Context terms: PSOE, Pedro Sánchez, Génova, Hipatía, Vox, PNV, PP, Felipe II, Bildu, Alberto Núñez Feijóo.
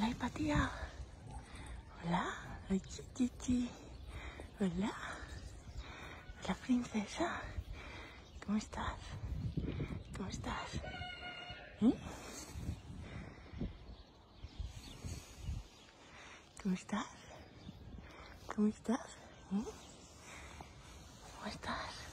Hola, Hipatía. Hola. Ay, chichichi. Hola. Hola, princesa. ¿Cómo estás? ¿Cómo estás? ¿Cómo estás? ¿Cómo estás? ¿Cómo estás?